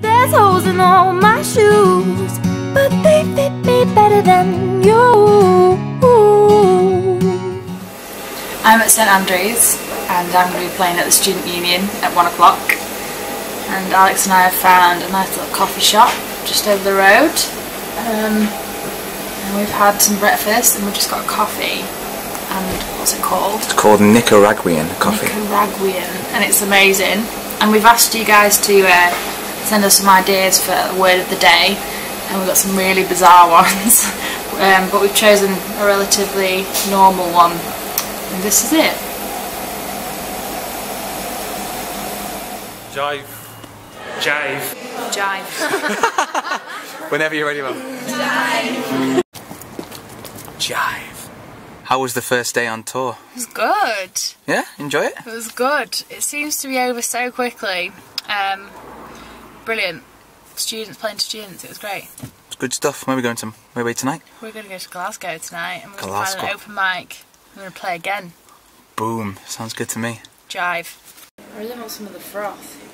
There's holes in all my shoes, but they fit me better than you. I'm at St Andrews and I'm going to be playing at the Student Union at 1 o'clock. And Alex and I have found a nice little coffee shop just over the road. And we've had some breakfast and we've just got a coffee. And what's it called? It's called Nicaraguan coffee. Nicaraguan, and it's amazing. And we've asked you guys to send us some ideas for the word of the day, and we've got some really bizarre ones. But we've chosen a relatively normal one, and this is it. Jive. Jive. Jive. Whenever you're ready, Mum. Jive. Jive. How was the first day on tour? It was good. Yeah? Enjoy it? It was good. It seems to be over so quickly. Brilliant. Students playing to students. It was great. It's good stuff. Where are we going to? Where are we tonight? We're going to go to Glasgow tonight. And we're going to find an open mic. We're going to play again. Boom. Sounds good to me. Jive. I really want some of the froth.